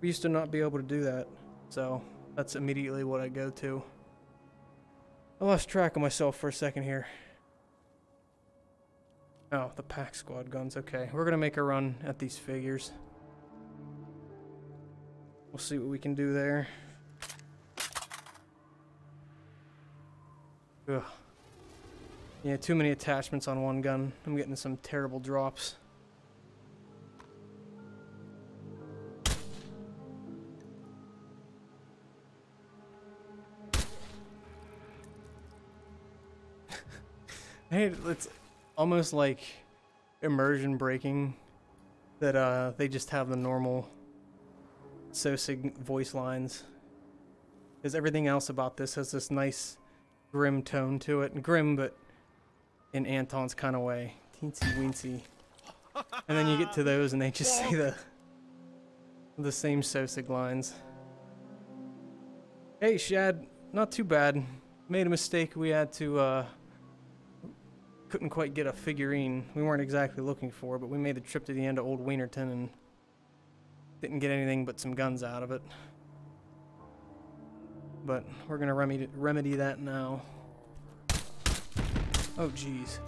We used to not be able to do that, so that's immediately what I go to. I lost track of myself for a second here. Oh, the pack squad guns, okay. We're gonna make a run at these figures. We'll see what we can do there. Ugh. Yeah, too many attachments on one gun. I'm getting some terrible drops. Hey, it's almost like immersion breaking that they just have the normal so sig voice lines. Because everything else about this has this nice grim tone to it. And grim, but in Anton's kind of way. Teensy weensy. And then you get to those and they just say the same so-sig lines. Hey, Shad. Not too bad. Made a mistake. We had to, couldn't quite get a figurine we weren't exactly looking for, but we made the trip to the end of Old Wienerton and didn't get anything but some guns out of it. But we're gonna remedy that now. Oh, jeez.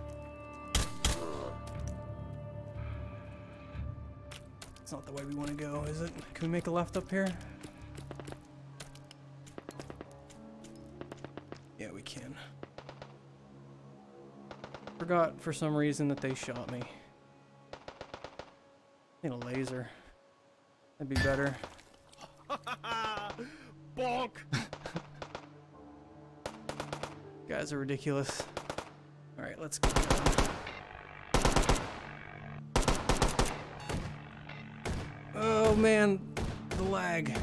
It's not the way we want to go, is it? Can we make a left up here? Yeah, we can. Forgot for some reason that they shot me. Need a laser. That'd be better. Bonk! Guys are ridiculous. Alright, let's go. Oh man, the lag.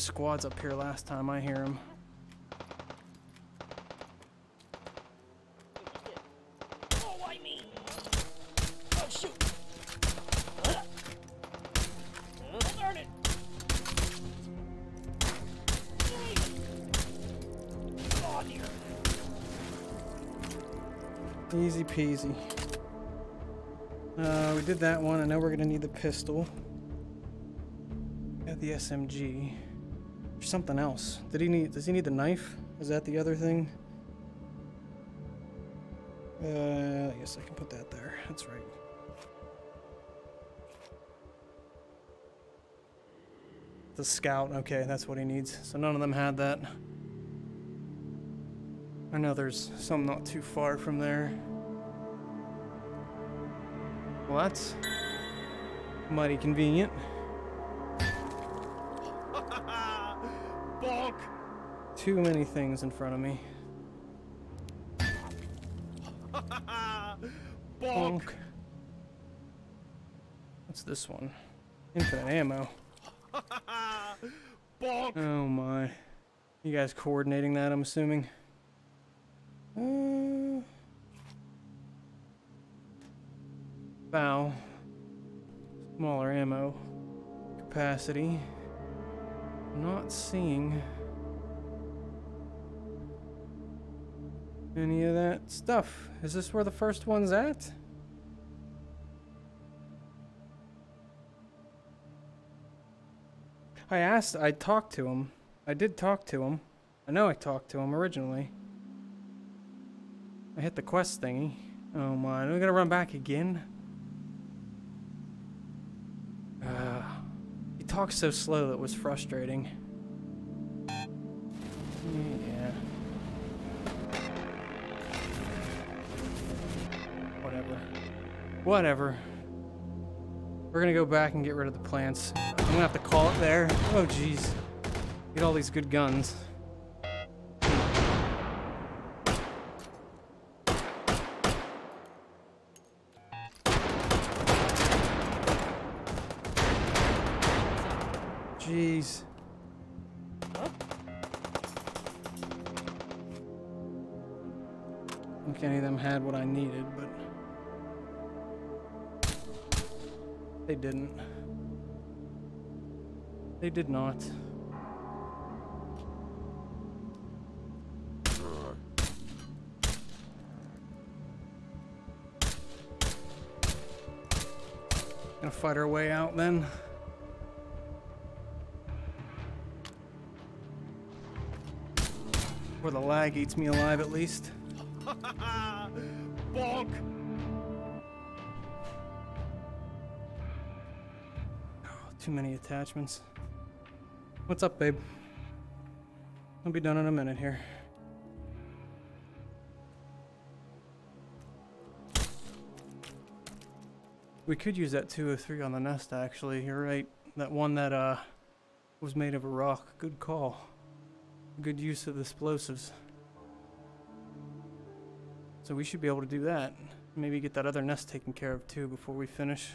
Squads up here last time I hear them. Oh, why me? Oh, shoot. Darn it. Oh, dear. Easy peasy. We did that one. I know we're gonna need the pistol. Got the SMG. Something else. Does he need the knife? Is that the other thing? I guess I can put that there. That's right. The scout. Okay, that's what he needs. So none of them had that. I know there's some not too far from there. Well, that's mighty convenient. Too many things in front of me. Bonk. What's this one? Infinite ammo. Bonk. Oh my. You guys coordinating that, I'm assuming? Bow. Smaller ammo. Capacity. Not seeing any of that stuff. Is this where the first one's at? I talked to him. I did talk to him. I know I talked to him originally. I hit the quest thingy. Oh my, I'm gonna run back again. He talks so slow that it was frustrating. Yeah. Whatever. We're gonna go back and get rid of the plants. I'm gonna have to call it there. Oh jeez. Get all these good guns. Jeez. I think any of them had what I needed, but they didn't. They did not. Gonna fight our way out then. Before the lag eats me alive at least. Bonk! Too many attachments. What's up, babe? I'll be done in a minute here. We could use that 203 on the nest, actually. You're right. That one that was made of a rock. Good call. Good use of the explosives. So we should be able to do that. Maybe get that other nest taken care of too before we finish.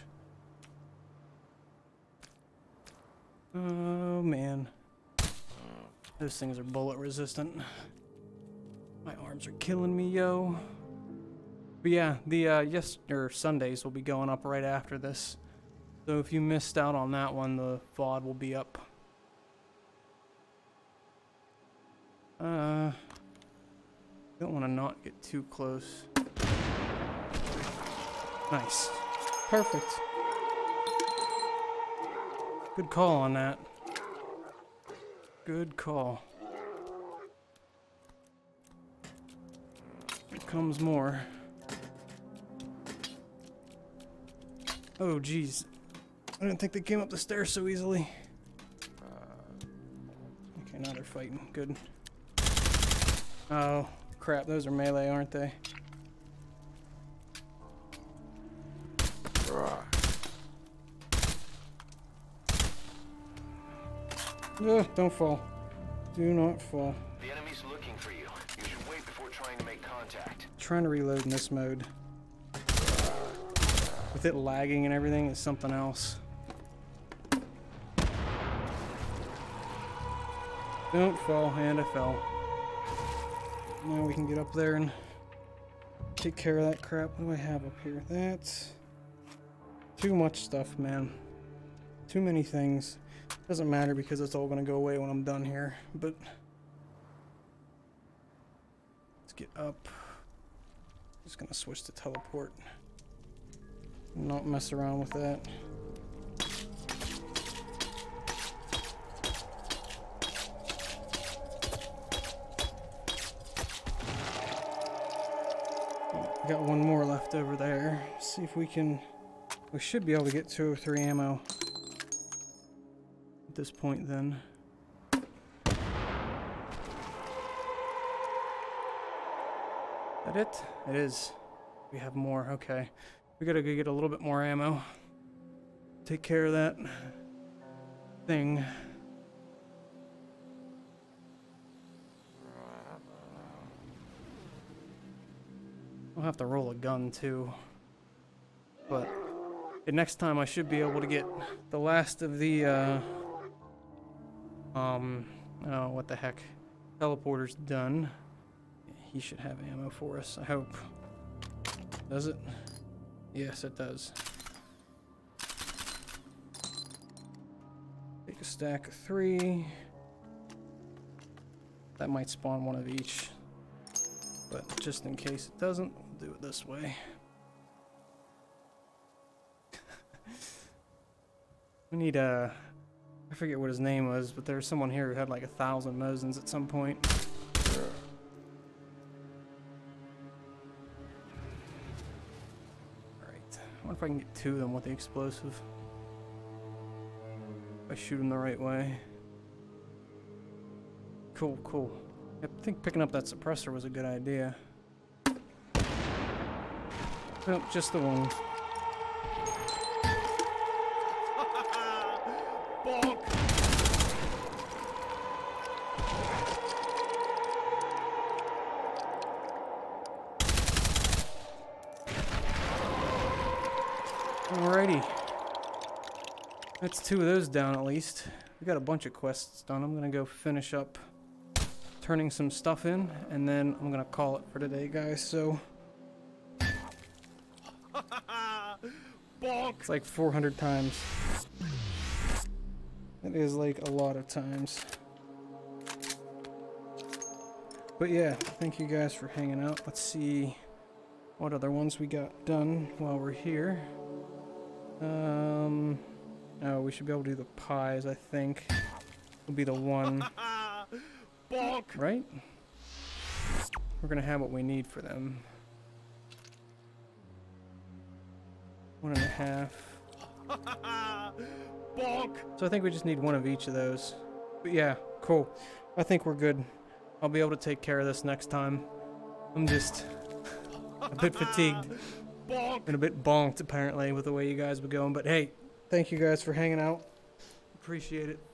Oh man. Those things are bullet resistant. My arms are killing me, yo. But yeah, the Sundays will be going up right after this. So if you missed out on that one, the VOD will be up. Don't want to not get too close. Nice. Perfect. Good call on that. Good call. Here comes more. Oh, geez. I didn't think they came up the stairs so easily. Okay, now they're fighting. Good. Oh, crap. Those are melee, aren't they? Ugh, don't fall. Do not fall. The enemy's looking for you. You should wait before trying to make contact. Trying to reload in this mode, with it lagging and everything, is something else. Don't fall, and I fell. Now we can get up there and take care of that crap. What do I have up here? That's too much stuff, man. Too many things. Doesn't matter because it's all going to go away when I'm done here, but let's get up. Just going to switch to teleport. Not mess around with that. I got one more left over there. Let's see if we can... We should be able to get 203 ammo at this point then. That it? It is. We have more. Okay. We gotta go get a little bit more ammo. Take care of that thing. I'll have to roll a gun too. But the next time I should be able to get the last of the oh, what the heck, teleporters done. He should have ammo for us, I hope. Does it? Yes, it does. Take a stack of 3. That might spawn one of each. But just in case it doesn't, we'll do it this way. We need a... I forget what his name was, but there was someone here who had like 1,000 Mosins at some point. I wonder if I can get 2 of them with the explosive. If I shoot them the right way. Cool, cool. I think picking up that suppressor was a good idea. Nope, just the one. That's 2 of those down at least. We got a bunch of quests done. I'm gonna go finish up turning some stuff in, and then I'm gonna call it for today, guys. So it's like 400 times. That is like a lot of times. But yeah, thank you guys for hanging out. Let's see what other ones we got done while we're here. Oh, we should be able to do the pies, I think. Will be the one. Right? We're gonna have what we need for them. 1.5. So I think we just need 1 of each of those. But yeah, cool. I think we're good. I'll be able to take care of this next time. I'm just a bit fatigued. And a bit bonked, apparently, with the way you guys were going. But hey, thank you guys for hanging out. Appreciate it.